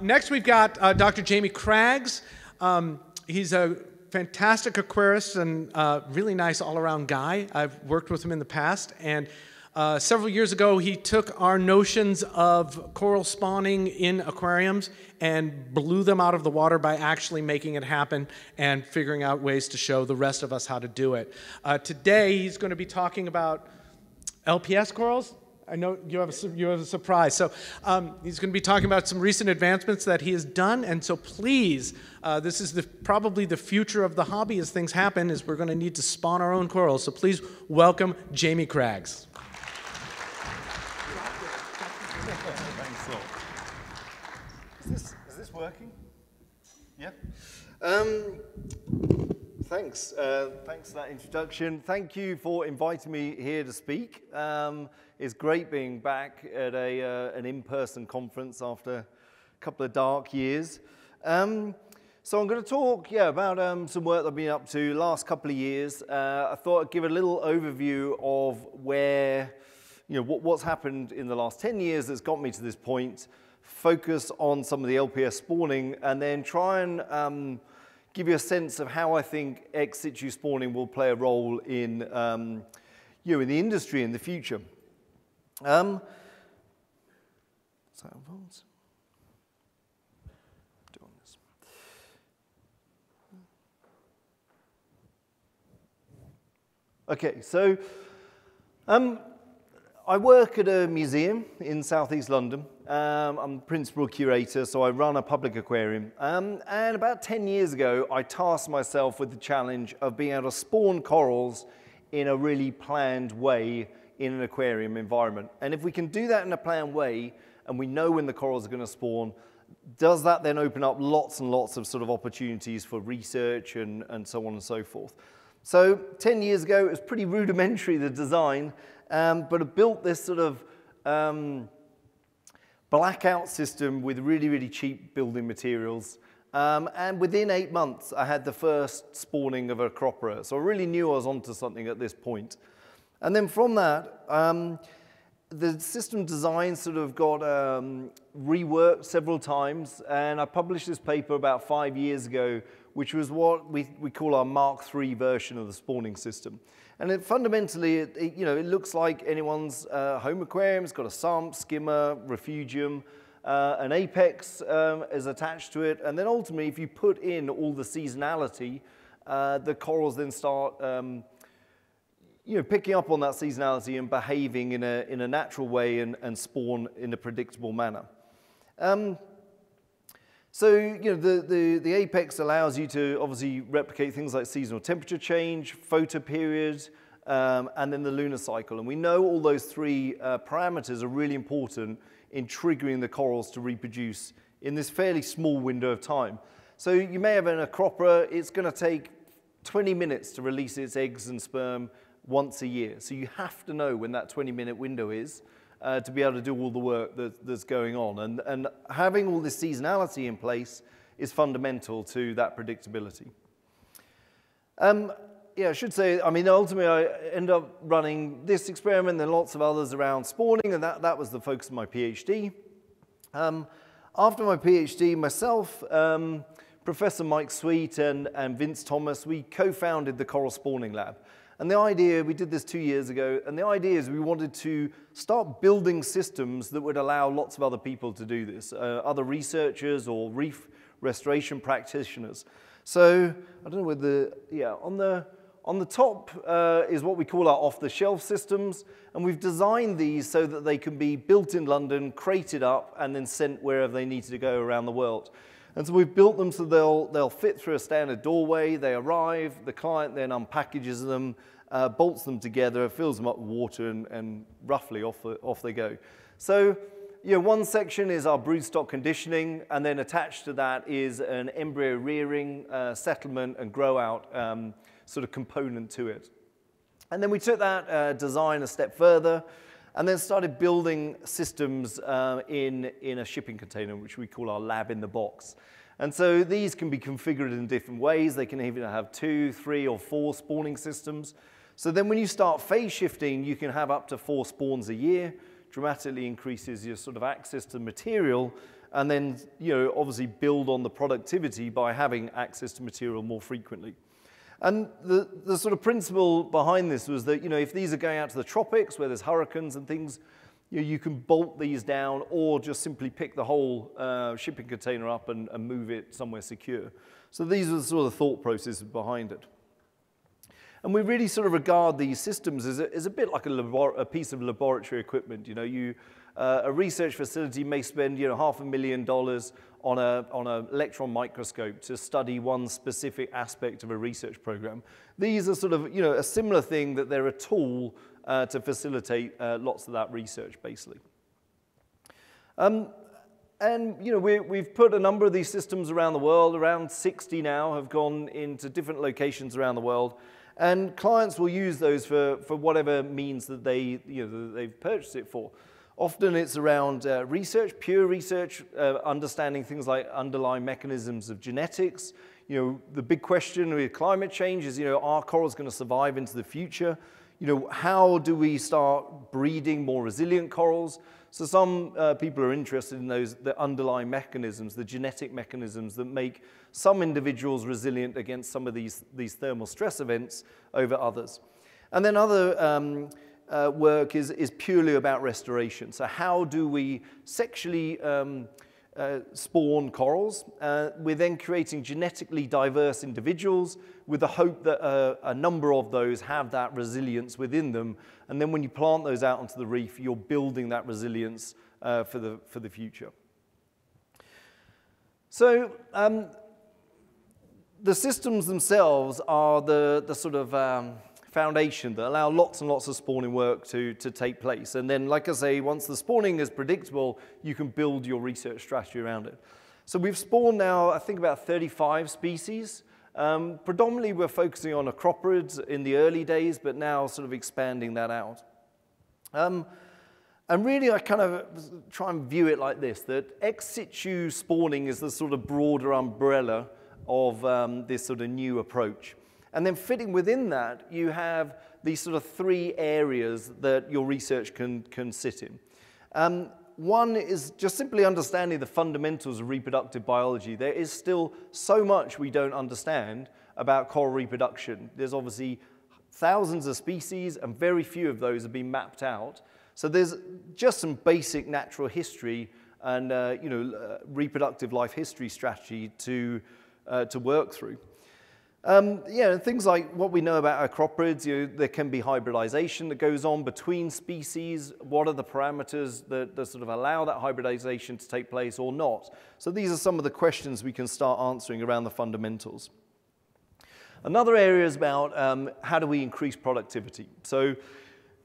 Next, we've got Dr. Jamie Craggs. He's a fantastic aquarist and really nice all-around guy. I've worked with him in the past, and several years ago, he took our notions of coral spawning in aquariums and blew them out of the water by actually making it happen and figuring out ways to show the rest of us how to do it. Today, he's going to be talking about LPS corals. I know you have a surprise. So he's going to be talking about some recent advancements that he has done. And so please, this is probably the future of the hobby as things happen, is we're going to need to spawn our own corals. So please welcome Jamie Craggs. Is this working? Yeah. Thanks for that introduction. Thank you for inviting me here to speak. It's great being back at an in-person conference after a couple of dark years. So I'm going to talk about some work that I've been up to the last couple of years. I thought I'd give a little overview of where, what's happened in the last 10 years that's got me to this point, focus on some of the LPS spawning, and then try and give you a sense of how I think ex-situ spawning will play a role in, in the industry in the future. Okay, so I work at a museum in southeast London. I'm the principal curator, so I run a public aquarium. And about 10 years ago, I tasked myself with the challenge of being able to spawn corals in a really planned way in an aquarium environment. And if we can do that in a planned way, and we know when the corals are going to spawn, does that then open up lots and lots of sort of opportunities for research and so on and so forth? So 10 years ago, it was pretty rudimentary, the design, but I built this sort of blackout system with really, really cheap building materials. And within 8 months, I had the first spawning of Acropora. So I really knew I was onto something at this point. And then from that, the system design sort of got reworked several times. And I published this paper about 5 years ago, which was what we call our Mark III version of the spawning system. And it fundamentally, it looks like anyone's home aquarium. It's got a sump, skimmer, refugium, an apex is attached to it. And then ultimately, if you put in all the seasonality, the corals then start picking up on that seasonality and behaving in a natural way and spawn in a predictable manner. So the Apex allows you to obviously replicate things like seasonal temperature change, photo period, and then the lunar cycle. And we know all those three parameters are really important in triggering the corals to reproduce in this fairly small window of time. So you may have an Acropora. It's going to take 20 minutes to release its eggs and sperm once a year. So you have to know when that 20-minute window is. To be able to do all the work that's going on. And having all this seasonality in place is fundamental to that predictability. I should say, ultimately I end up running this experiment and lots of others around spawning, and that was the focus of my PhD. After my PhD, myself, Professor Mike Sweet and Vince Thomas, we co-founded the Coral Spawning Lab. And the idea, we did this 2 years ago, and the idea is we wanted to start building systems that would allow lots of other people to do this, other researchers or reef restoration practitioners. So I don't know whether, on the top is what we call our off-the-shelf systems, and we've designed these so that they can be built in London, crated up, and then sent wherever they needed to go around the world. And so we've built them so they'll fit through a standard doorway. They arrive. The client then unpackages them, bolts them together, fills them up with water, and roughly off they go. So one section is our broodstock conditioning, and then attached to that is an embryo rearing, settlement, and grow-out sort of component to it. And then we took that design a step further and then started building systems in a shipping container, which we call our lab in the box. And so these can be configured in different ways. They can even have 2, 3, or 4 spawning systems. So then when you start phase shifting, you can have up to 4 spawns a year, dramatically increases your sort of access to material, and then, you know, obviously build on the productivity by having access to material more frequently. And the sort of principle behind this was that, you know, if these are going out to the tropics where there's hurricanes and things, you know, you can bolt these down or just simply pick the whole shipping container up and move it somewhere secure. So these are the sort of thought processes behind it. And we really sort of regard these systems as a bit like a piece of laboratory equipment. You know, a research facility may spend, you know, $500,000 on an electron microscope to study one specific aspect of a research program. These are sort of, you know, a similar thing, that they're a tool to facilitate lots of that research, basically. And, you know, we've put a number of these systems around the world. Around 60 now have gone into different locations around the world. And clients will use those for whatever means that they, you know, that they've purchased it for. Often it's around research, pure research, understanding things like underlying mechanisms of genetics. You know, the big question with climate change is, you know, are corals going to survive into the future? You know, how do we start breeding more resilient corals? So some people are interested in those, the underlying mechanisms, the genetic mechanisms that make some individuals resilient against some of these thermal stress events over others. And then other work is purely about restoration. So how do we sexually spawn corals? We're then creating genetically diverse individuals with the hope that a number of those have that resilience within them, and then when you plant those out onto the reef, you're building that resilience for the future. So the systems themselves are the sort of foundation that allow lots and lots of spawning work to take place. And then, like I say, once the spawning is predictable, you can build your research strategy around it. So we've spawned now, I think, about 35 species. Predominantly, we're focusing on acroporids in the early days, but now sort of expanding that out. And really, I kind of try and view it like this, that ex situ spawning is the sort of broader umbrella of this sort of new approach. And then fitting within that, you have these sort of three areas that your research can sit in. One is just simply understanding the fundamentals of reproductive biology. There is still so much we don't understand about coral reproduction. There's obviously thousands of species, and very few of those have been mapped out. So there's just some basic natural history and you know, reproductive life history strategy to work through. Yeah, things like what we know about acroporids, you know, there can be hybridization that goes on between species. What are the parameters that sort of allow that hybridization to take place or not? So these are some of the questions we can start answering around the fundamentals. Another area is about how do we increase productivity? So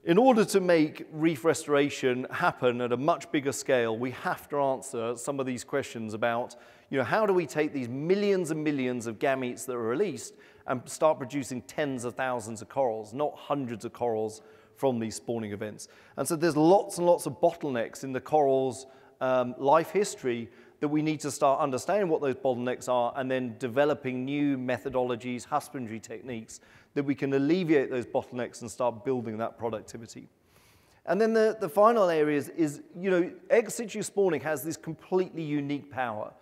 in order to make reef restoration happen at a much bigger scale, we have to answer some of these questions about, you know, how do we take these millions and millions of gametes that are released and start producing tens of thousands of corals, not hundreds of corals from these spawning events? And so there's lots and lots of bottlenecks in the coral's life history that we need to start understanding what those bottlenecks are and then developing new methodologies, husbandry techniques, that we can alleviate those bottlenecks and start building that productivity. And then the final area is, you know, ex situ spawning has this completely unique power.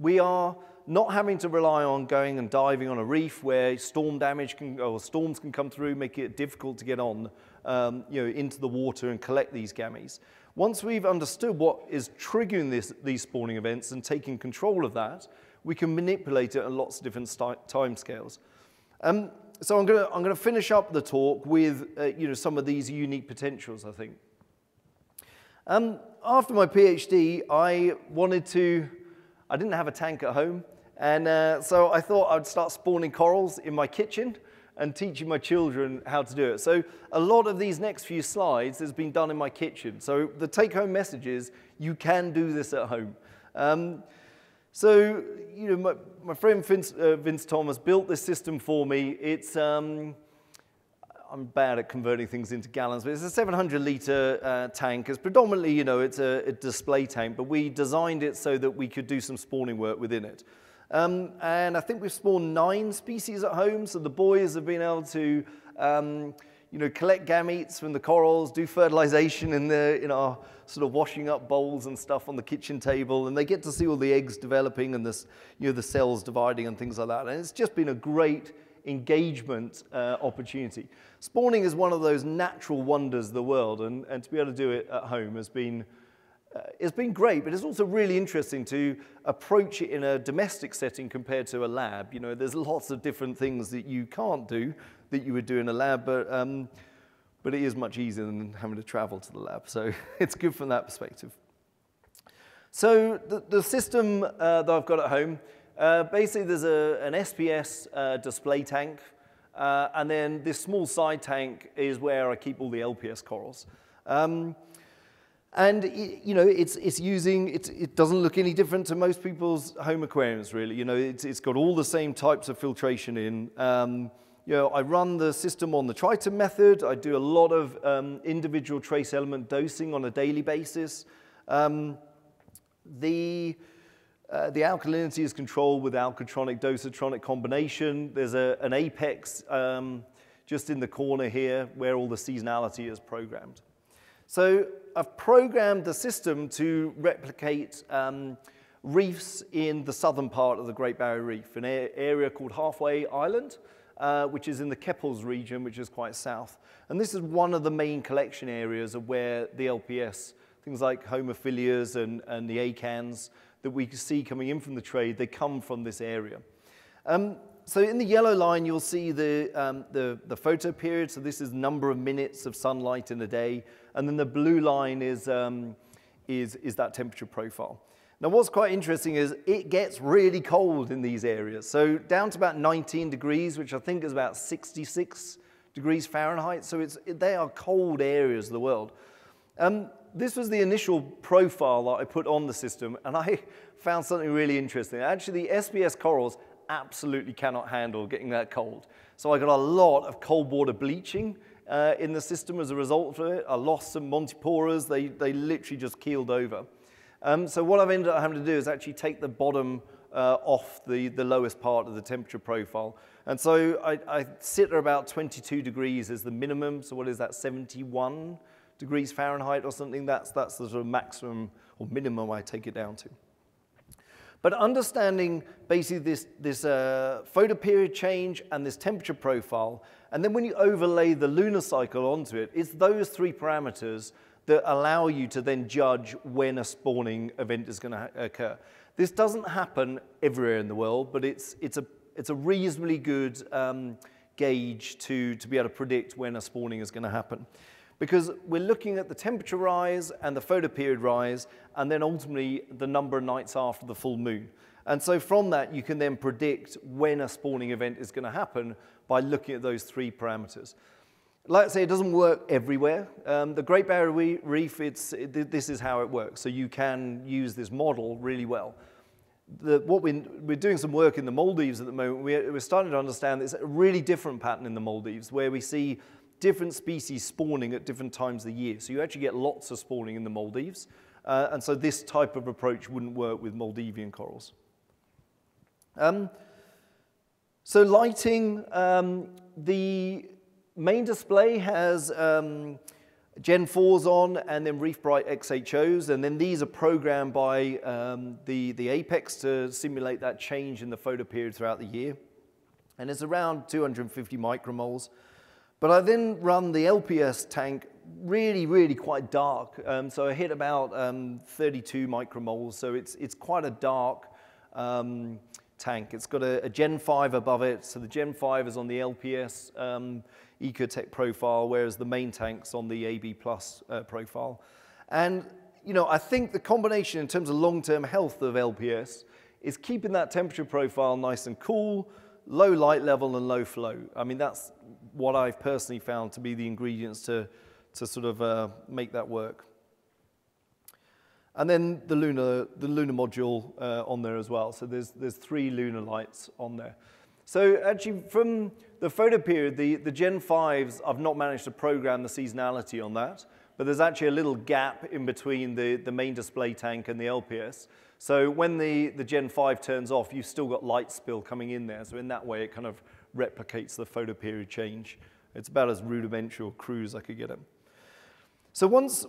We are not having to rely on going and diving on a reef where storm damage or storms can come through, making it difficult to get on, you know, into the water and collect these gametes. Once we've understood what is triggering these spawning events and taking control of that, we can manipulate it at lots of different timescales. So I'm going to finish up the talk with you know, some of these unique potentials, I think. After my PhD, I didn't have a tank at home, and so I thought I'd start spawning corals in my kitchen and teaching my children how to do it. So a lot of these next few slides has been done in my kitchen. So the take-home message is you can do this at home. So, you know, my friend Vince Thomas built this system for me. It's, I'm bad at converting things into gallons, but it's a 700-litre tank. It's predominantly, you know, it's a display tank, but we designed it so that we could do some spawning work within it. And I think we've spawned 9 species at home, so the boys have been able to collect gametes from the corals, do fertilization in our sort of washing up bowls and stuff on the kitchen table, and they get to see all the eggs developing and this, the cells dividing and things like that. And it's just been a great engagement opportunity. Spawning is one of those natural wonders of the world, and to be able to do it at home has been, it's been great, but it's also really interesting to approach it in a domestic setting compared to a lab. There's lots of different things that you can't do that you would do in a lab, but it is much easier than having to travel to the lab. So it's good from that perspective. So the system that I've got at home, basically there's an SPS display tank, and then this small side tank is where I keep all the LPS corals. And it doesn't look any different to most people's home aquariums, really. It's got all the same types of filtration in. I run the system on the Triton method. I do a lot of individual trace element dosing on a daily basis. The alkalinity is controlled with alkatronic, dosatronic combination. There's an Apex just in the corner here where all the seasonality is programmed. So I've programmed the system to replicate reefs in the southern part of the Great Barrier Reef, an area called Halfway Island, which is in the Keppels region, which is quite south. And this is one of the main collection areas of where the LPS, things like homophyllias and the ACANs that we see coming in from the trade, they come from this area. So in the yellow line, you'll see the photo period. So this is number of minutes of sunlight in a day. And then the blue line is that temperature profile. Now, what's quite interesting is it gets really cold in these areas. So down to about 19 degrees, which I think is about 66 degrees Fahrenheit. So they are cold areas of the world. This was the initial profile that I put on the system, and I found something really interesting. Actually, the SPS corals absolutely cannot handle getting that cold. So I got a lot of cold water bleaching in the system as a result of it. I lost some Montiporas. They literally just keeled over. So what I've ended up having to do is actually take the bottom off the lowest part of the temperature profile. And so I sit at about 22 degrees as the minimum. So what is that, 71 degrees Fahrenheit or something? That's the sort of maximum or minimum I take it down to. But understanding basically this photoperiod change and this temperature profile, and then when you overlay the lunar cycle onto it, it's those three parameters that allow you to then judge when a spawning event is going to occur. This doesn't happen everywhere in the world, but it's a reasonably good gauge to be able to predict when a spawning is going to happen. Because we're looking at the temperature rise and the photoperiod rise, and then ultimately the number of nights after the full moon. And so from that, you can then predict when a spawning event is going to happen by looking at those three parameters. Like I say, it doesn't work everywhere. The Great Barrier Reef, this is how it works. So you can use this model really well. We're doing some work in the Maldives at the moment. We're starting to understand it's a really different pattern in the Maldives, where we see different species spawning at different times of the year. So you actually get lots of spawning in the Maldives. And so this type of approach wouldn't work with Maldivian corals. So lighting, the main display has Gen 4s on and then Reefbrite XHOs. And then these are programmed by the Apex to simulate that change in the photoperiod throughout the year. And it's around 250 micromoles. But I then run the LPS tank really, really quite dark. So I hit about 32 micromoles. So it's quite a dark tank. It's got a Gen 5 above it. So the Gen 5 is on the LPS Ecotech profile, whereas the main tank's on the AB+ profile. And I think the combination in terms of long-term health of LPS is keeping that temperature profile nice and cool, low light level and low flow. I mean, that's what I've personally found to be the ingredients to sort of make that work. And then the lunar module on there as well. So there's three lunar lights on there. So actually, from the photoperiod, the Gen 5s, I've not managed to program the seasonality on that. But there's actually a little gap in between the main display tank and the LPS. So when the Gen 5 turns off, you've still got light spill coming in there. So in that way, it kind of replicates the photoperiod change It's about as rudimentary a crew as I could get them. So once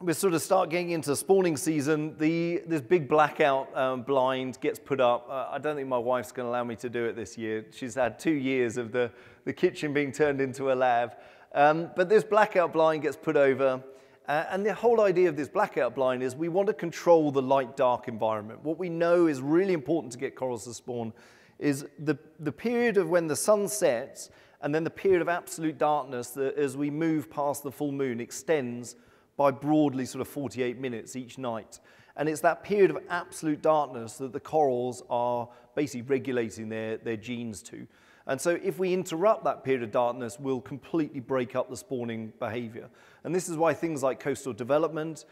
we sort of start getting into spawning season, this big blackout blind gets put up. I don't think my wife's going to allow me to do it this year. She's had 2 years of the kitchen being turned into a lab. But this blackout blind gets put over. And the whole idea of this blackout blind is we want to control the light-dark environment. What we know is really important to get corals to spawn is the period of when the sun sets and then the period of absolute darkness that as we move past the full moon extends by broadly sort of 48 minutes each night. And it's that period of absolute darkness that the corals are basically regulating their genes to. And so if we interrupt that period of darkness, we'll completely break up the spawning behavior. And this is why things like coastal development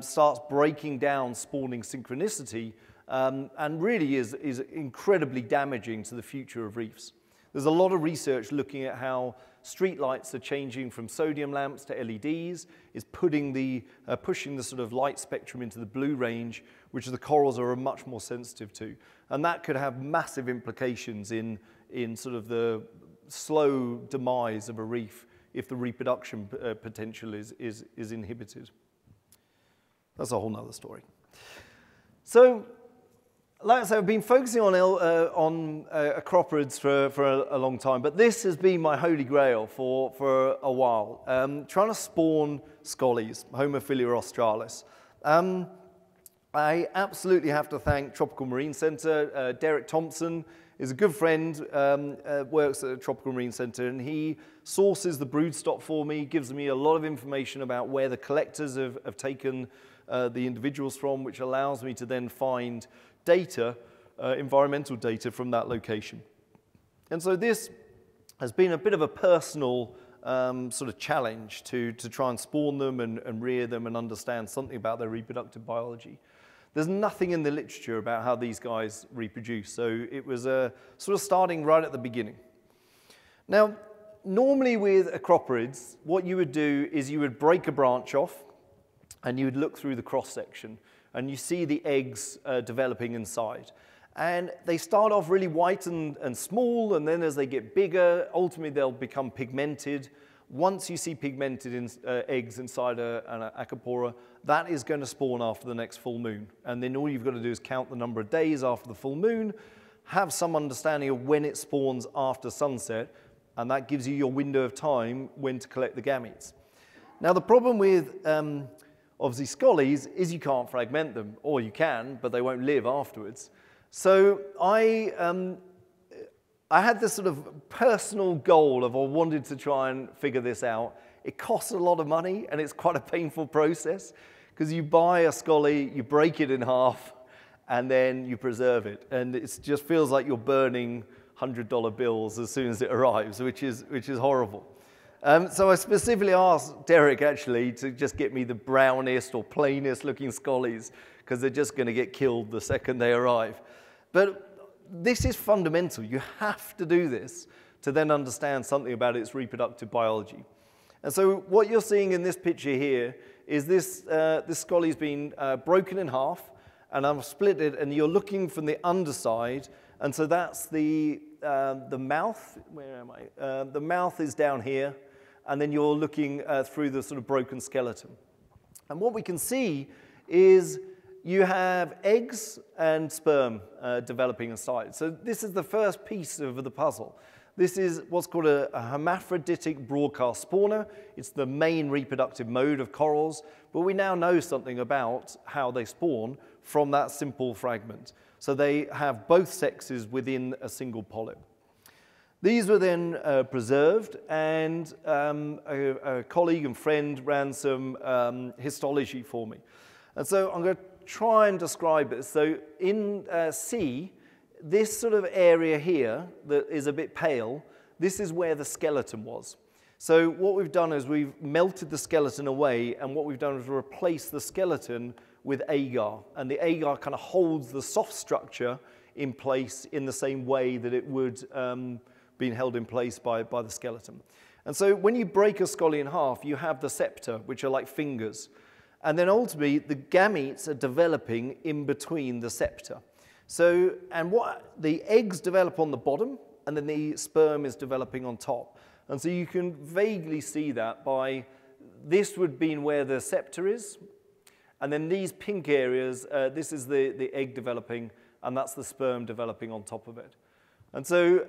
starts breaking down spawning synchronicity and really is incredibly damaging to the future of reefs. There's a lot of research looking at how streetlights are changing from sodium lamps to LEDs, is putting pushing the sort of light spectrum into the blue range, which the corals are much more sensitive to. And that could have massive implications in sort of the slow demise of a reef if the reproduction potential is inhibited. That's a whole nother story. So, like I say, I've been focusing on acroporids for a long time, but this has been my holy grail for a while, trying to spawn scollies, Homophyllia australis. I absolutely have to thank Tropical Marine Center. Derek Thompson is a good friend, works at the Tropical Marine Center, and he sources the broodstock for me, gives me a lot of information about where the collectors have taken the individuals from, which allows me to then find data, environmental data from that location. And so this has been a bit of a personal sort of challenge to try and spawn them and rear them and understand something about their reproductive biology. There's nothing in the literature about how these guys reproduce, so it was sort of starting right at the beginning. Now, normally with acroporids, what you would do is you would break a branch off and you would look through the cross-section. And you see the eggs developing inside. And they start off really white and small, and then as they get bigger, ultimately they'll become pigmented. Once you see pigmented eggs inside an Acropora, that is going to spawn after the next full moon. And then all you've got to do is count the number of days after the full moon, have some understanding of when it spawns after sunset, and that gives you your window of time when to collect the gametes. Now, the problem with obviously scollies is you can't fragment them, or you can, but they won't live afterwards. So I had this sort of personal goal of I wanted to try and figure this out. It costs a lot of money, and it's quite a painful process, because you buy a scolly, you break it in half, and then you preserve it. And it just feels like you're burning $100 bills as soon as it arrives, which is horrible. So I specifically asked Derek, actually, to just get me the brownest or plainest looking scollies, because they're just going to get killed the second they arrive. But this is fundamental. You have to do this to then understand something about its reproductive biology. And so what you're seeing in this picture here is this scolly's been broken in half, and I've split it, and you're looking from the underside, and so that's the mouth. Where am I? The mouth is down here. And then you're looking through the sort of broken skeleton. And what we can see is you have eggs and sperm developing inside. So this is the first piece of the puzzle. This is what's called a hermaphroditic broadcast spawner. It's the main reproductive mode of corals, but we now know something about how they spawn from that simple fragment. So they have both sexes within a single polyp. These were then preserved, and a colleague and friend ran some histology for me. And so I'm going to try and describe this. So in C, this sort of area here that is a bit pale, this is where the skeleton was. So what we've done is we've melted the skeleton away, and what we've done is replace the skeleton with agar. And the agar kind of holds the soft structure in place in the same way that it would being held in place by the skeleton. And so when you break a scolly in half, you have the septa, which are like fingers. And then ultimately, the gametes are developing in between the septa. So, and what the eggs develop on the bottom, and then the sperm is developing on top. And so you can vaguely see that by this would be where the scepter is, and then these pink areas, this is the egg developing, and that's the sperm developing on top of it. And so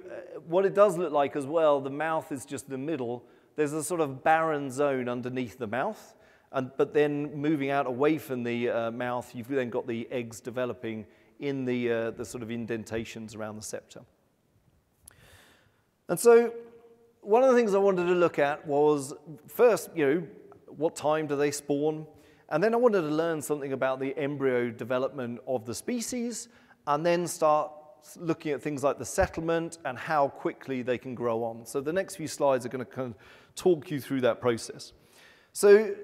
what it does look like as well, the mouth is just the middle. There's a sort of barren zone underneath the mouth, but then moving out away from the mouth, you've then got the eggs developing in the sort of indentations around the scepter. And so one of the things I wanted to look at was first, what time do they spawn? And then I wanted to learn something about the embryo development of the species, and then start looking at things like the settlement and how quickly they can grow on. So the next few slides are going to kind of talk you through that process. So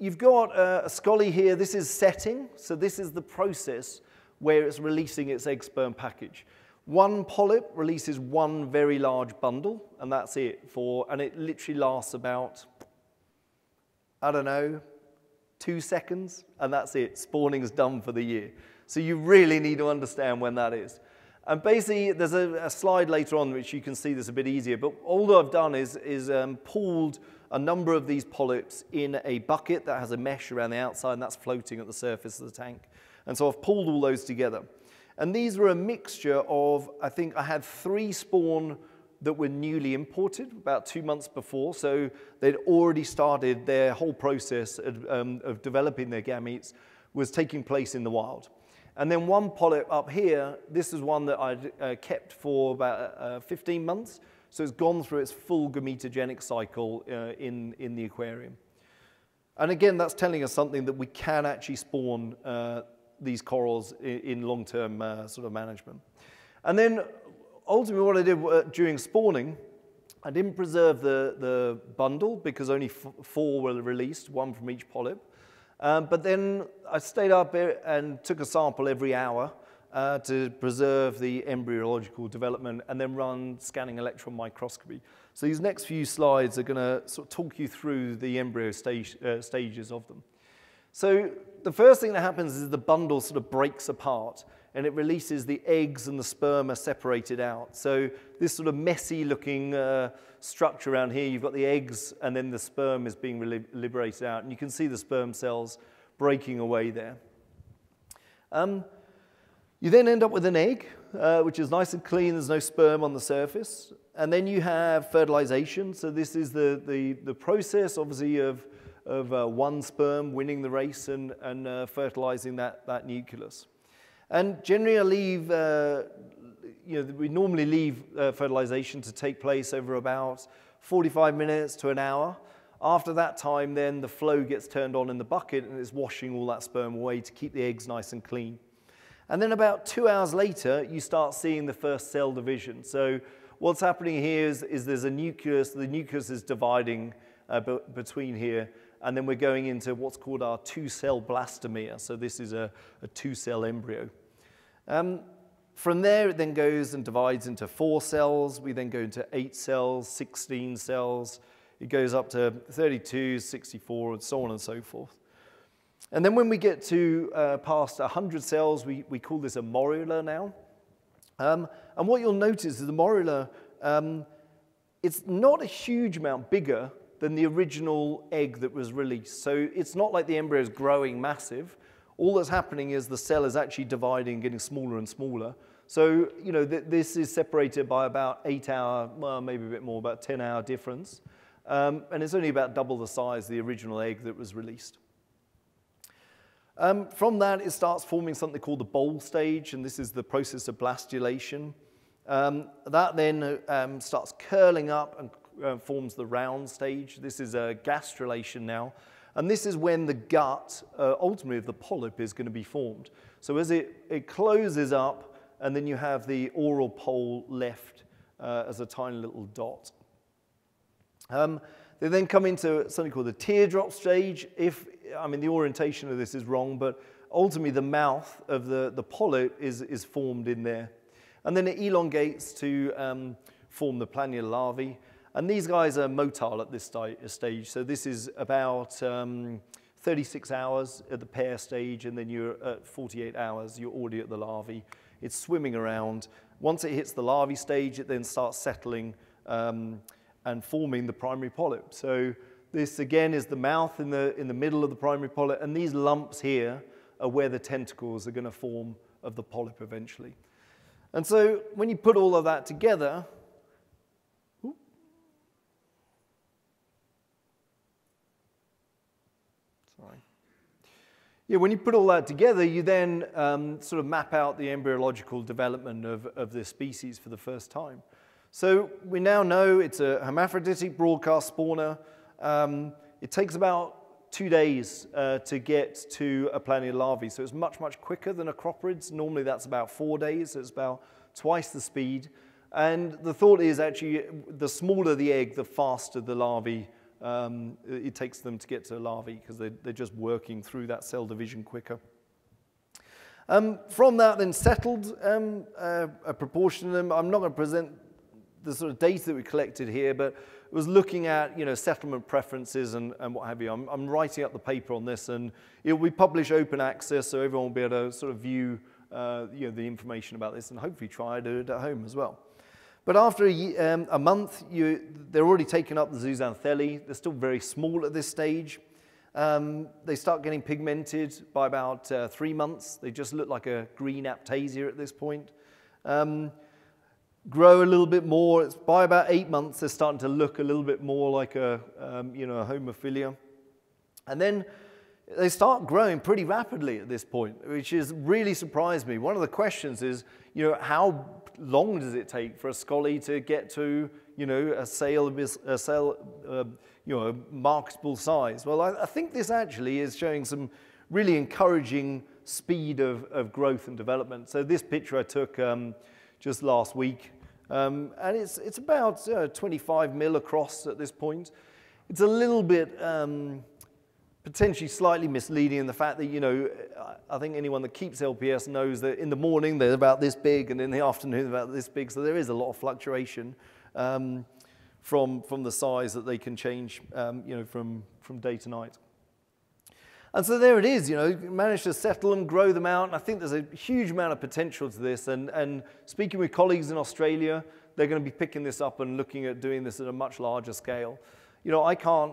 you've got a scoly here. This is setting. So this is the process where it's releasing its egg sperm package. One polyp releases one very large bundle, and that's it and it literally lasts about, 2 seconds, and that's it. Spawning's done for the year. So you really need to understand when that is. And basically, there's a slide later on which you can see this a bit easier, but all that I've done is pulled a number of these polyps in a bucket that has a mesh around the outside, and that's floating at the surface of the tank. And so I've pulled all those together. And these were a mixture of, I think I had 3 spawn that were newly imported about 2 months before, so they'd already started their whole process of developing their gametes was taking place in the wild. And then one polyp up here, this is one that I'd kept for about 15 months. So it's gone through its full gametogenic cycle in the aquarium. And again, that's telling us something that we can actually spawn these corals in long-term sort of management. And then ultimately what I did during spawning, I didn't preserve the bundle because only 4 were released, 1 from each polyp. But then I stayed up and took a sample every hour to preserve the embryological development and then run scanning electron microscopy. So these next few slides are going to sort of talk you through the embryo stages of them. So the first thing that happens is the bundle sort of breaks apart and it releases the eggs and the sperm are separated out. So this sort of messy looking structure around here, you've got the eggs and then the sperm is being liberated out, and you can see the sperm cells breaking away there. You then end up with an egg, which is nice and clean, there's no sperm on the surface, and then you have fertilization. So this is the process obviously of one sperm winning the race and fertilizing that nucleus. And generally I leave, we normally leave fertilization to take place over about 45 minutes to an hour. After that time, then the flow gets turned on in the bucket and it's washing all that sperm away to keep the eggs nice and clean. And then about 2 hours later, you start seeing the first cell division. So what's happening here is there's a nucleus, the nucleus is dividing between here, and then we're going into what's called our 2-cell blastomere. So this is a 2-cell embryo. From there, it then goes and divides into 4 cells. We then go into 8 cells, 16 cells. It goes up to 32, 64, and so on and so forth. And then when we get to past 100 cells, we call this a morula now. And what you'll notice is the morula, it's not a huge amount bigger than the original egg that was released. So it's not like the embryo is growing massive. All that's happening is the cell is actually dividing, getting smaller and smaller. So this is separated by about 8 hour, well, maybe a bit more, about 10-hour difference. And it's only about double the size of the original egg that was released. From that, it starts forming something called the bowl stage, and this is the process of blastulation. That then starts curling up and forms the round stage. This is a gastrulation now, and this is when the gut, ultimately, of the polyp is going to be formed. So as it closes up, and then you have the oral pole left as a tiny little dot. They then come into something called the teardrop stage. The orientation of this is wrong, but ultimately the mouth of the polyp is formed in there. And then it elongates to form the planula larvae. And these guys are motile at this stage. So this is about 36 hours at the pair stage, and then you're at 48 hours, you're already at the larvae. It's swimming around. Once it hits the larvae stage, it then starts settling and forming the primary polyp. So this again is the mouth in the middle of the primary polyp, and these lumps here are where the tentacles are going to form of the polyp eventually. And so when you put all of that together, you then sort of map out the embryological development of this species for the first time. So we now know it's a hermaphroditic broadcast spawner. It takes about 2 days to get to a plania larvae, so it's much, much quicker than acroporids. Normally that's about 4 days, so it's about twice the speed. And the thought is actually the smaller the egg, the faster the larvae. It takes them to get to larvae because they're just working through that cell division quicker. From that then settled a proportion of them. I'm not going to present the sort of data that we collected here, but it was looking at settlement preferences and what have you. I'm writing up the paper on this, and it will be published open access, so everyone will be able to sort of view the information about this and hopefully try to do it at home as well. But after a month, they're already taken up the zooxanthellae. They're still very small at this stage. They start getting pigmented by about 3 months. They just look like a green Aptasia at this point. Grow a little bit more. By about 8 months, they're starting to look a little bit more like a homophyllia. And then they start growing pretty rapidly at this point, which has really surprised me. One of the questions is, how long does it take for a scoly to get to, a marketable size? Well, I think this actually is showing some really encouraging speed of growth and development. So this picture I took just last week, and it's about 25 mil across at this point. It's a little bit potentially slightly misleading in the fact that, I think anyone that keeps LPS knows that in the morning they're about this big and in the afternoon they're about this big, so there is a lot of fluctuation from the size that they can change, from day to night. And so there it is, manage to settle them, grow them out, and I think there's a huge amount of potential to this, and speaking with colleagues in Australia, they're going to be picking this up and looking at doing this at a much larger scale. I can't,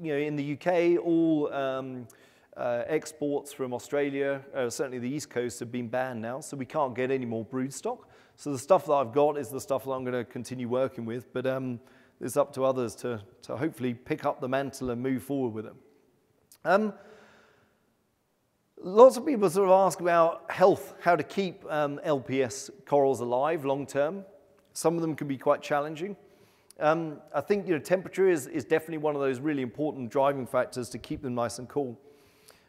in the UK, all exports from Australia, certainly the East Coast, have been banned now, so we can't get any more broodstock. So the stuff that I've got is the stuff that I'm going to continue working with, but it's up to others to hopefully pick up the mantle and move forward with it. Lots of people sort of ask about health, how to keep LPS corals alive long term. Some of them can be quite challenging. I think temperature is definitely one of those really important driving factors to keep them nice and cool.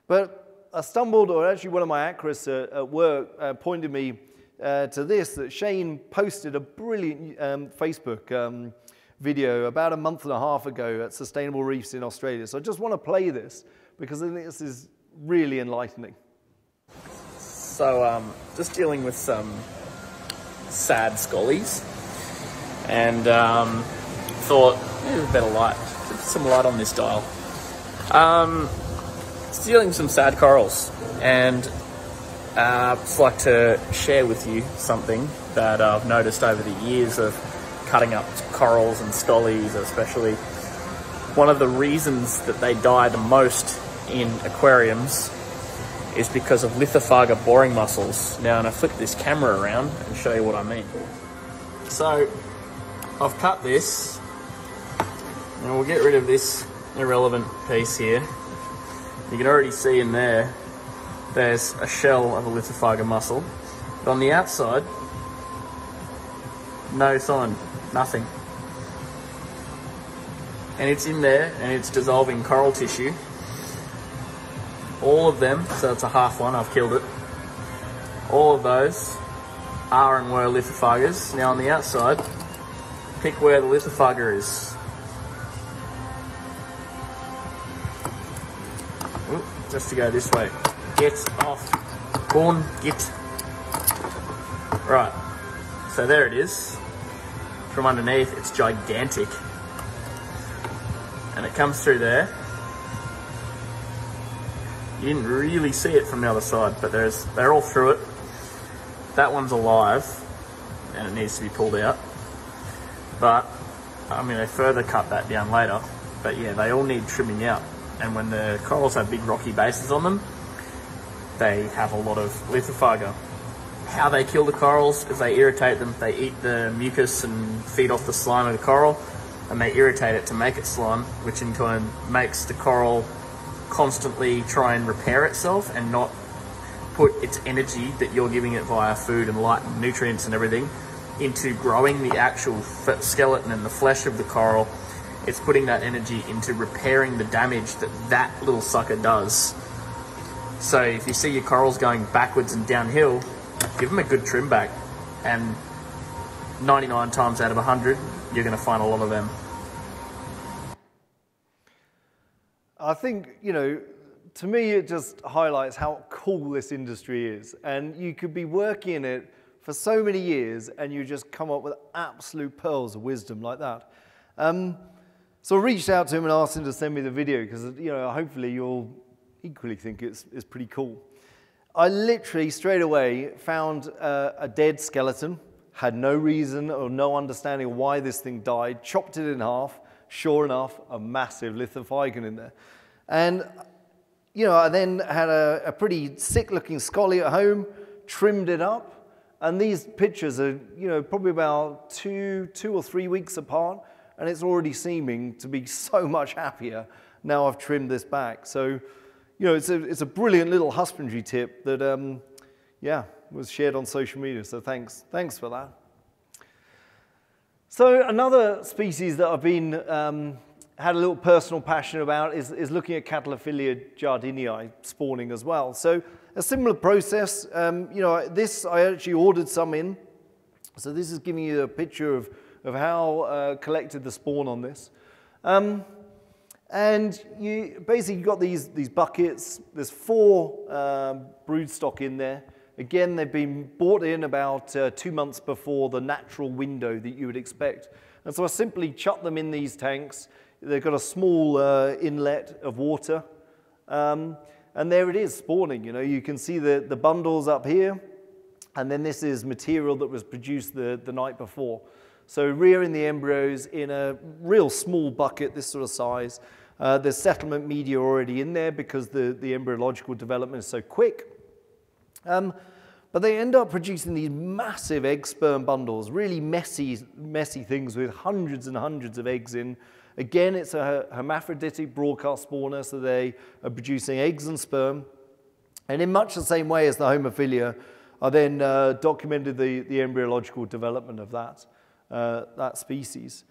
But I stumbled, or actually one of my acras at work pointed me to this, that Shane posted a brilliant Facebook video about a month and a half ago at Sustainable Reefs in Australia. So I just want to play this because I think this is really enlightening. So just dealing with some sad scollies, and thought there's a better light, put some light on this dial. Stealing some sad corals, and I'd just like to share with you something that I've noticed over the years of cutting up corals and scollies especially. One of the reasons that they die the most in aquariums is because of lithophaga boring muscles. Now, and I flip this camera around and show you what I mean. So I've cut this, and we'll get rid of this irrelevant piece here. You can already see in there, there's a shell of a lithophaga muscle. But on the outside, no sign, nothing. And it's in there, and it's dissolving coral tissue. All of them, so it's a half one, I've killed it. All of those are and were lithophagas. Now on the outside, pick where the lithophaga is. Oop, just to go this way. Get off. Born, get. Right, so there it is. From underneath, it's gigantic. And it comes through there. You didn't really see it from the other side, but they're all through it. That one's alive, and it needs to be pulled out. But I mean, they further cut that down later, but yeah, they all need trimming out. And when the corals have big rocky bases on them, they have a lot of lithophaga. How they kill the corals is they irritate them. They eat the mucus and feed off the slime of the coral, and they irritate it to make it slime, which in turn makes the coral constantly try and repair itself and not put its energy that you're giving it via food and light and nutrients and everything into growing the actual skeleton and the flesh of the coral. It's putting that energy into repairing the damage that that little sucker does. So if you see your corals going backwards and downhill, give them a good trim back, and 99 times out of 100, you're going to find a lot of them. I think, you know, to me it just highlights how cool this industry is, and you could be working in it for so many years and you just come up with absolute pearls of wisdom like that. So I reached out to him and asked him to send me the video because, you know, hopefully you'll equally think it's pretty cool. I literally straight away found a dead skeleton, had no reason or no understanding why this thing died, chopped it in half, sure enough, a massive lithophagan in there. And, you know, I then had a pretty sick-looking scolly at home, trimmed it up, and these pictures are, you know, probably about two or three weeks apart, and it's already seeming to be so much happier now I've trimmed this back. So, you know, it's a brilliant little husbandry tip that, yeah, was shared on social media, so thanks for that. So another species that I've been, had a little personal passion about is looking at Catalophylia jardinii spawning as well. So a similar process, you know, this, I actually ordered some in. So this is giving you a picture of how collected the spawn on this. And you basically you've got these buckets. There's 4 broodstock in there. Again, they've been bought in about 2 months before the natural window that you would expect. And so I simply chuck them in these tanks. They've got a small inlet of water. And there it is, spawning. You know, you can see the bundles up here. And then this is material that was produced the night before. So rearing the embryos in a real small bucket, this sort of size. There's settlement media already in there because the embryological development is so quick. But they end up producing these massive egg sperm bundles, really messy things with hundreds and hundreds of eggs in. Again, it's a hermaphroditic broadcast spawner, so they are producing eggs and sperm. And in much the same way as the homophyllia, I then documented the embryological development of that. That species.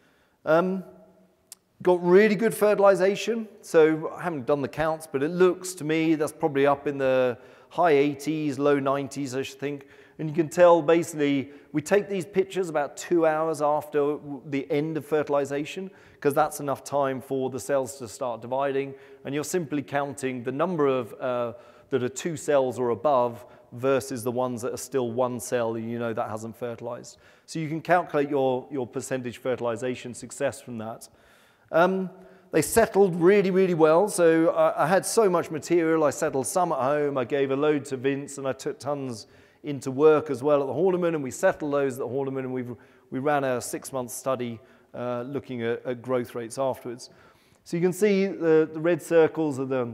Got really good fertilization, so I haven't done the counts, but it looks to me that's probably up in the high 80s, low 90s, I should think. And you can tell basically we take these pictures about 2 hours after the end of fertilization because that's enough time for the cells to start dividing, and you're simply counting the number of that are 2 cells or above versus the ones that are still 1 cell, and you know that hasn't fertilized. So you can calculate your percentage fertilization success from that. They settled really, really well. So I had so much material. I settled some at home. I gave a load to Vince, and I took tons into work as well at the Horniman, and we settled those at the Horniman, and we ran a 6-month study looking at growth rates afterwards. So you can see the red circles are the,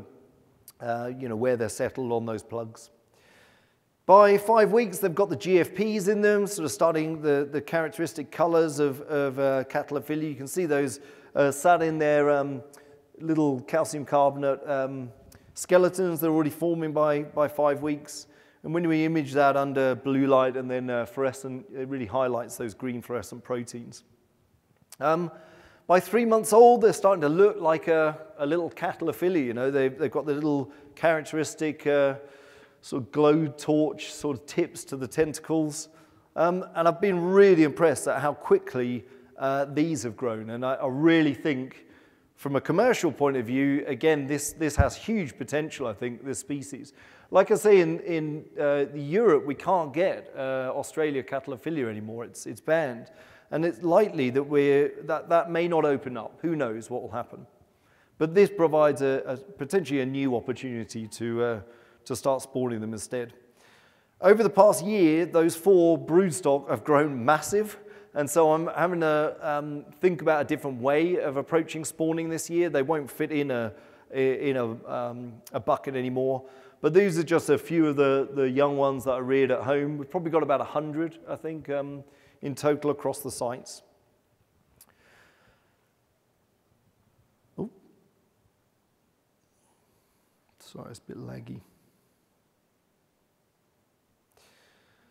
you know, where they're settled on those plugs. By 5 weeks, they've got the GFPs in them, sort of starting the characteristic colors of Catalophylia. You can see those sat in their little calcium carbonate skeletons. They're already forming by 5 weeks. And when we image that under blue light and then fluorescent, it really highlights those green fluorescent proteins. By 3 months old, they're starting to look like a little Catalophylia. You know, they've got the little characteristic sort of glow torch sort of tips to the tentacles. And I've been really impressed at how quickly these have grown. And I really think from a commercial point of view, again, this has huge potential, I think, this species. Like I say, in Europe, we can't get Australia Catalophylia anymore. It's banned. And it's likely that that may not open up. Who knows what will happen? But this provides potentially a new opportunity to start spawning them instead. Over the past year, those 4 broodstock have grown massive, And so I'm having to think about a different way of approaching spawning this year. They won't fit in a bucket anymore. But these are just a few of the young ones that I reared at home. We've probably got about 100, I think, in total across the sites. Oh, sorry, it's a bit laggy.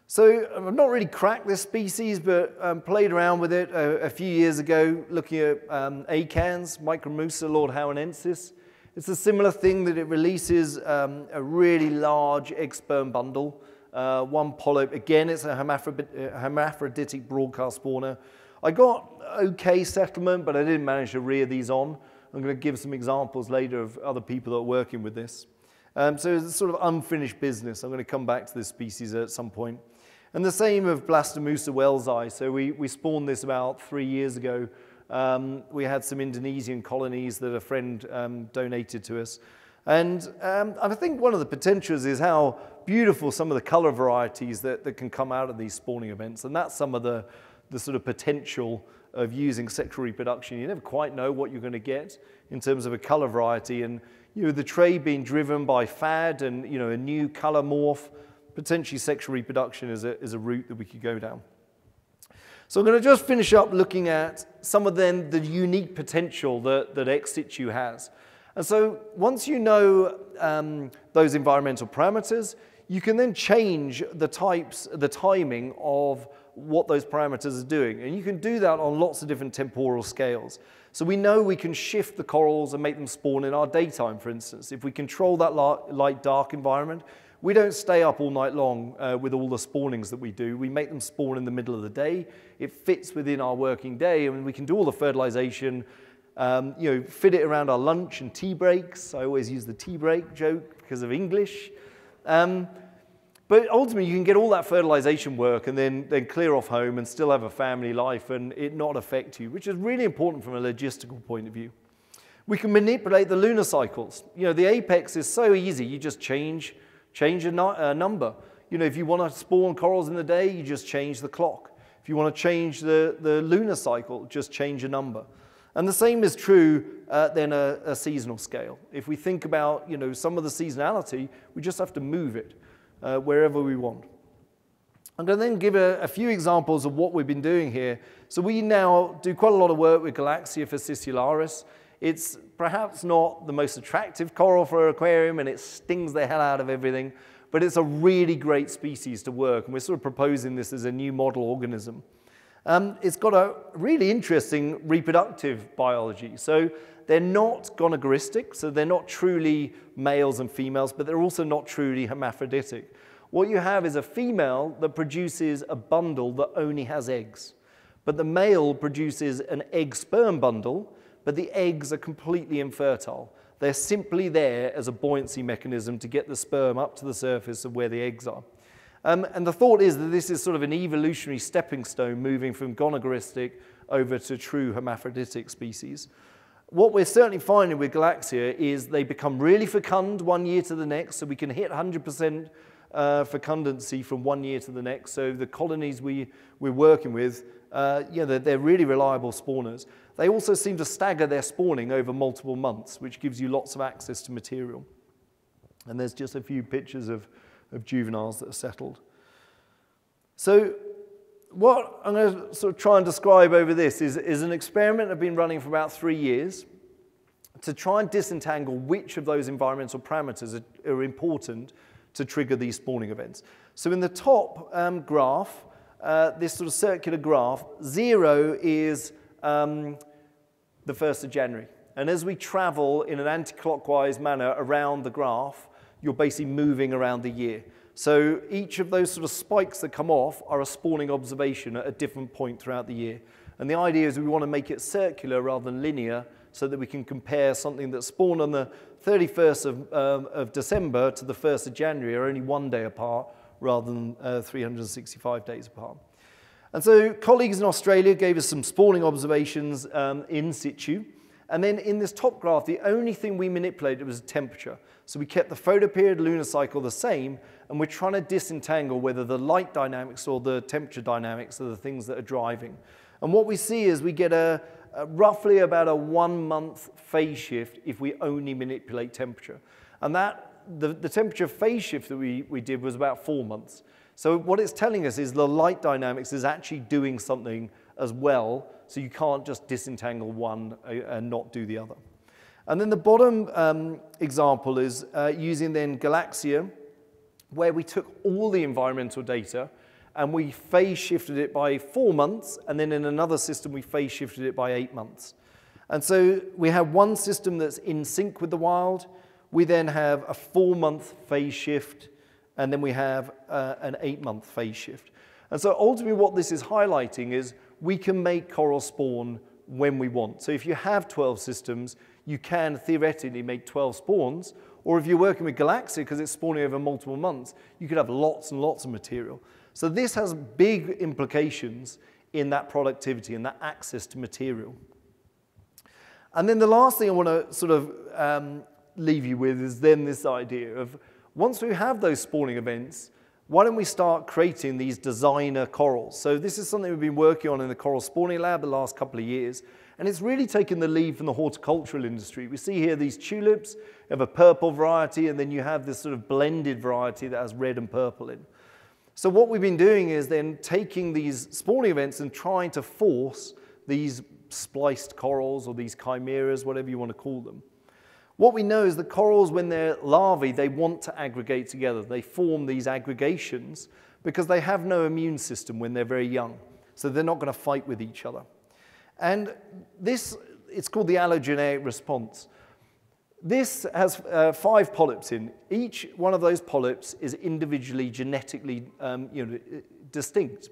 So I've not really cracked this species, but played around with it a few years ago, looking at ACANs, Micromusa lordhowanensis. It's a similar thing that it releases a really large egg-sperm bundle, one polyp. Again, it's a hermaphroditic broadcast spawner. I got okay settlement, but I didn't manage to rear these on. I'm going to give some examples later of other people that are working with this. So it's a sort of unfinished business. I'm going to come back to this species at some point. And the same of Blastomusa wellsi. So we spawned this about 3 years ago. We had some Indonesian colonies that a friend donated to us. And I think one of the potentials is how beautiful some of the color varieties that can come out of these spawning events. And that's some of the sort of potential of using sexual reproduction. You never quite know what you're going to get in terms of a color variety. And you know, the trade being driven by fad and a new color morph, potentially sexual reproduction is a route that we could go down. So I'm going to just finish up looking at some of then the unique potential that ex situ has. And so once you know those environmental parameters, you can then change the timing of what those parameters are doing. And you can do that on lots of different temporal scales. So we know we can shift the corals and make them spawn in our daytime, for instance. If we control that light-dark environment, we don't stay up all night long with all the spawnings that we do. We make them spawn in the middle of the day. It fits within our working day, and we can do all the fertilization, fit it around our lunch and tea breaks. I always use the tea break joke because of English. But ultimately, you can get all that fertilization work and then clear off home and still have a family life and it not affect you, which is really important from a logistical point of view. We can manipulate the lunar cycles. The apex is so easy. You just change a number. If you want to spawn corals in the day, you just change the clock. If you want to change the lunar cycle, just change a number. And the same is true then a seasonal scale. If we think about some of the seasonality, we just have to move it. Wherever we want. I'm going to then give a few examples of what we've been doing here. So we now do quite a lot of work with Galaxia fascicularis. It's perhaps not the most attractive coral for an aquarium, and it stings the hell out of everything, but it's a really great species to work, and we're sort of proposing this as a new model organism. It's got a really interesting reproductive biology. So they're not gonochoristic, so they're not truly males and females, but they're also not truly hermaphroditic. What you have is a female that produces a bundle that only has eggs, but the male produces an egg-sperm bundle, but the eggs are completely infertile. They're simply there as a buoyancy mechanism to get the sperm up to the surface of where the eggs are. And the thought is that this is sort of an evolutionary stepping stone moving from gonochoristic over to true hermaphroditic species. What we're certainly finding with Galaxia is they become really fecund one year to the next, so we can hit 100% fecundancy from one year to the next. So the colonies we're working with, they're really reliable spawners. They also seem to stagger their spawning over multiple months, which gives you lots of access to material. And there's just a few pictures of juveniles that are settled. So what I'm going to sort of try and describe over this is an experiment I've been running for about 3 years to try and disentangle which of those environmental parameters are important to trigger these spawning events. So in the top graph, this sort of circular graph, 0 is the 1st of January. And as we travel in an anti-clockwise manner around the graph, you're basically moving around the year. So each of those sort of spikes that come off are a spawning observation at a different point throughout the year. And the idea is we want to make it circular rather than linear so that we can compare something that spawned on the 31st of December to the 1st of January are only 1 day apart rather than 365 days apart. And so colleagues in Australia gave us some spawning observations in situ. And then in this top graph, the only thing we manipulated was temperature. So we kept the photoperiod lunar cycle the same, and we're trying to disentangle whether the light dynamics or the temperature dynamics are the things that are driving. And what we see is we get a roughly about a 1 month phase shift if we only manipulate temperature. And that the temperature phase shift that we did was about 4 months. So what it's telling us is the light dynamics is actually doing something as well, so you can't just disentangle one and not do the other. And then the bottom example is using then Galaxia, where we took all the environmental data and we phase shifted it by 4 months, and then in another system we phase shifted it by 8 months. And so we have one system that's in sync with the wild, we then have a 4 month phase shift, and then we have an 8 month phase shift. And so ultimately what this is highlighting is we can make coral spawn when we want. So if you have 12 systems, you can theoretically make 12 spawns, or if you're working with Galaxia, because it's spawning over multiple months, you could have lots and lots of material. So this has big implications in that productivity and that access to material. And then the last thing I want to sort of leave you with is then this idea of, once we have those spawning events, why don't we start creating these designer corals? So this is something we've been working on in the Coral Spawning Lab the last couple of years, and it's really taken the lead from the horticultural industry. We see here these tulips, you have a purple variety, and then you have this sort of blended variety that has red and purple in. So what we've been doing is then taking these spawning events and trying to force these spliced corals or these chimeras, whatever you want to call them. What we know is that corals, when they're larvae, they want to aggregate together. They form these aggregations because they have no immune system when they're very young. So they're not going to fight with each other. And this, it's called the allogeneic response. This has 5 polyps in. Each one of those polyps is individually genetically distinct.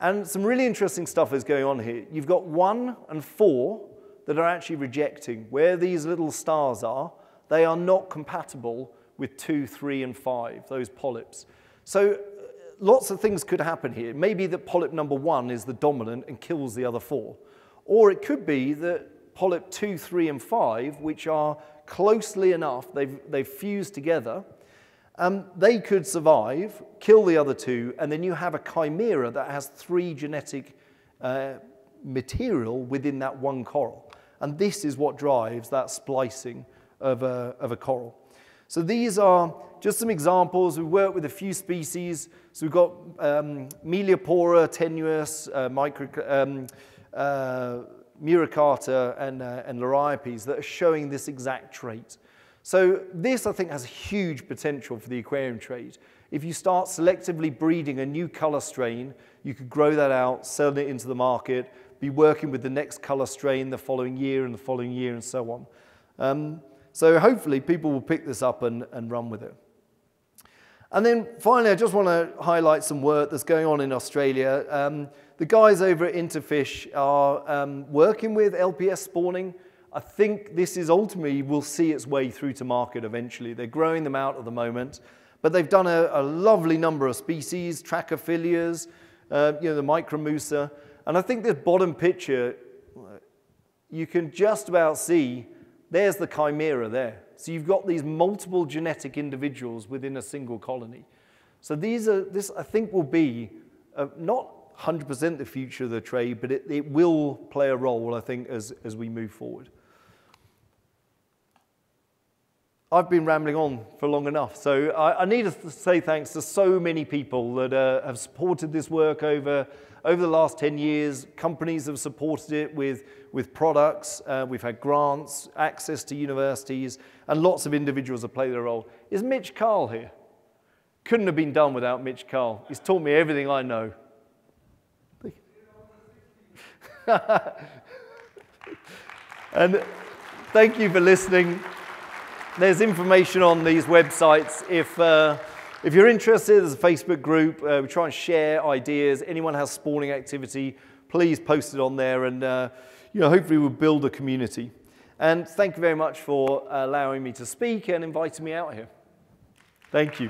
And some really interesting stuff is going on here. You've got 1 and 4 that are actually rejecting. Where these little stars are, they are not compatible with 2, 3, and 5, those polyps. So lots of things could happen here. Maybe that polyp number 1 is the dominant and kills the other 4. Or it could be that polyp 2, 3, and 5, which are closely enough, they've fused together, they could survive, kill the other 2, and then you have a chimera that has 3 genetic material within that 1 coral. And this is what drives that splicing of a coral. So these are just some examples. We work with a few species. So we've got Meliopora, tenuous, Muricata, and Liriopes that are showing this exact trait. So this, I think, has huge potential for the aquarium trade. If you start selectively breeding a new color strain, you could grow that out, sell it into the market, be working with the next color strain the following year and the following year and so on. So hopefully people will pick this up and run with it. And then finally, I just want to highlight some work that's going on in Australia. The guys over at Interfish are working with LPS spawning. I think this is ultimately will see its way through to market eventually. They're growing them out at the moment, but they've done a lovely number of species, trachyphyllias, the micromusa. And I think this bottom picture, you can just about see, there's the chimera there. So you've got these multiple genetic individuals within a single colony. So this I think will be not 100% the future of the trade, but it will play a role, I think, as we move forward. I've been rambling on for long enough, so I need to say thanks to so many people that have supported this work over the last 10 years. Companies have supported it with products. We've had grants, access to universities, and lots of individuals have played their role. Is Mitch Carl here? Couldn't have been done without Mitch Carl. He's taught me everything I know. And thank you for listening. There's information on these websites. If you're interested, there's a Facebook group. We try and share ideas. Anyone has spawning activity, please post it on there, and hopefully we'll build a community. And thank you very much for allowing me to speak and inviting me out here. Thank you.